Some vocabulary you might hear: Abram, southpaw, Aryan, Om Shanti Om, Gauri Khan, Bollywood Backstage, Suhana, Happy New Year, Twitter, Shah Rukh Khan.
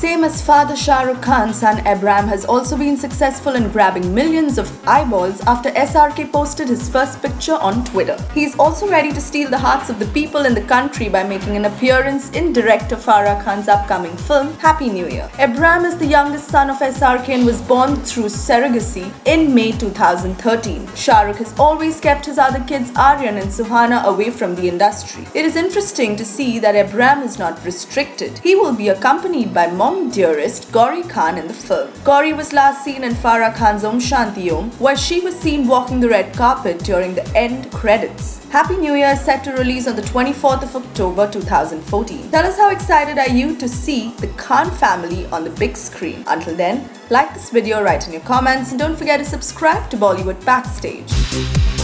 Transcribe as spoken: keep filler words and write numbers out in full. Same as father Shah Rukh Khan, son Abram has also been successful in grabbing millions of eyeballs after S R K posted his first picture on Twitter. He is also ready to steal the hearts of the people in the country by making an appearance in director Farah Khan's upcoming film, Happy New Year. Abram is the youngest son of S R K and was born through surrogacy in May two thousand thirteen. Shah Rukh has always kept his other kids Aryan and Suhana away from the industry. It is interesting to see that Abram is not restricted. He will be accompanied by mom dearest Gauri Khan in the film. Gauri was last seen in Farah Khan's Om Shanti Om, where she was seen walking the red carpet during the end credits. Happy New Year is set to release on the twenty-fourth of October two thousand fourteen. Tell us, how excited are you to see the Khan family on the big screen? Until then, like this video, write in your comments, and don't forget to subscribe to Bollywood Backstage.